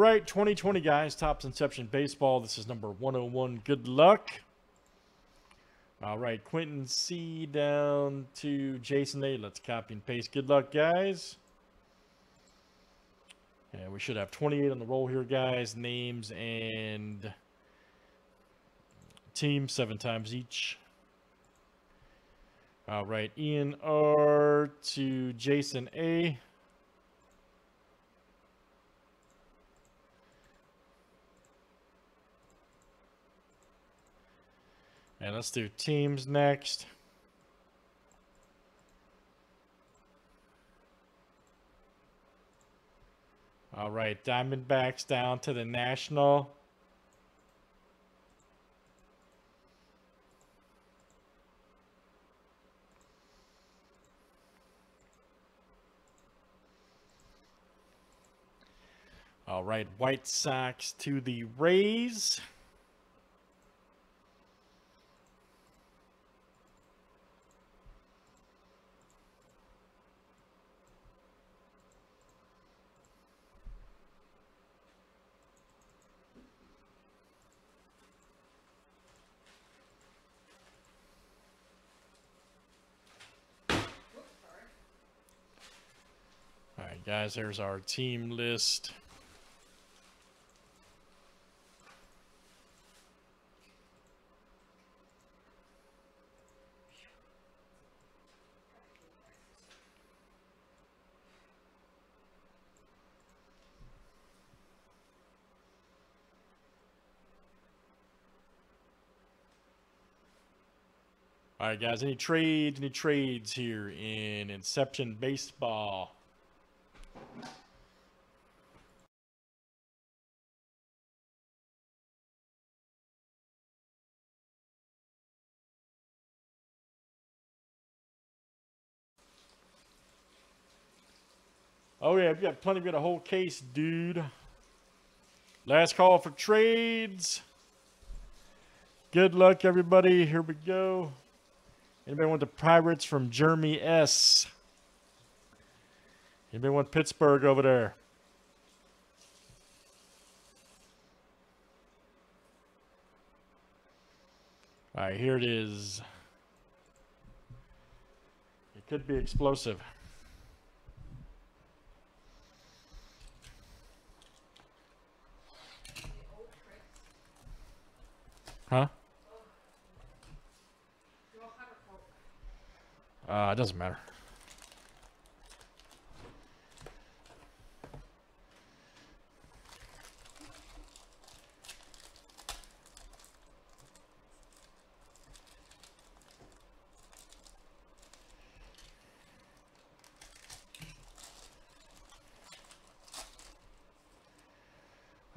All right, 2020, guys. Topps Inception Baseball. This is number 101. Good luck. All right, Quentin C down to Jason A. Let's copy and paste. Good luck, guys. Yeah, we should have 28 on the roll here, guys. Names and team 7 times each. All right, Ian R to Jason A. And let's do teams next. All right, Diamondbacks down to the National. All right, White Sox to the Rays. All right, guys, there's our team list. All right, guys, any trades here in Inception Baseball? Oh, yeah, we got plenty. We got a whole case, dude. Last call for trades. Good luck, everybody. Here we go. Anybody want the Pirates from Jeremy S? Anybody want Pittsburgh over there? All right, here it is. It could be explosive. Huh? It doesn't matter.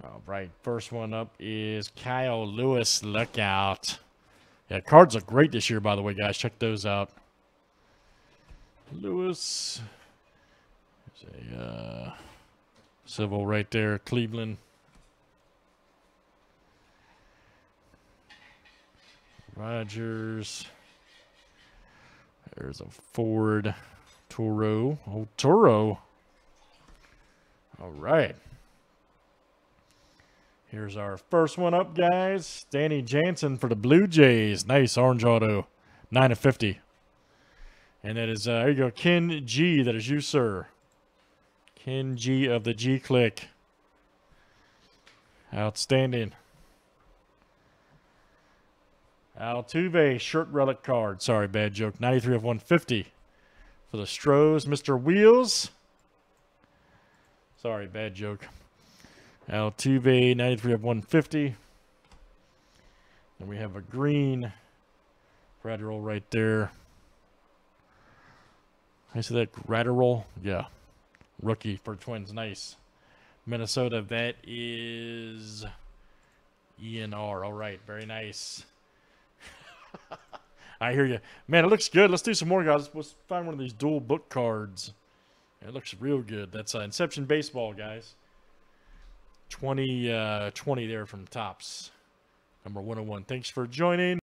All right, first one up is Kyle Lewis. Look out. Yeah, cards look great this year, by the way, guys. Check those out. Lewis, there's a civil right there, Cleveland. Rogers, there's a Ford Toro, oh Toro. All right, here's our first one up, guys. Danny Jansen for the Blue Jays, nice orange auto, 9/50. And that is, there you go, Ken G. That is you, sir. Ken G of the G-Click. Outstanding. Altuve, shirt relic card. Sorry, bad joke. 93/150 for the Stros. Mr. Wheels. Sorry, bad joke. Altuve, 93/150. And we have a green radial right there. I see that Gratterol. Yeah. Rookie for Twins. Nice. Minnesota. That is ENR. All right. Very nice. I hear you. Man, it looks good. Let's do some more, guys. Let's find one of these dual book cards. It looks real good. That's Inception Baseball, guys. 20 there from Topps. Number 101. Thanks for joining.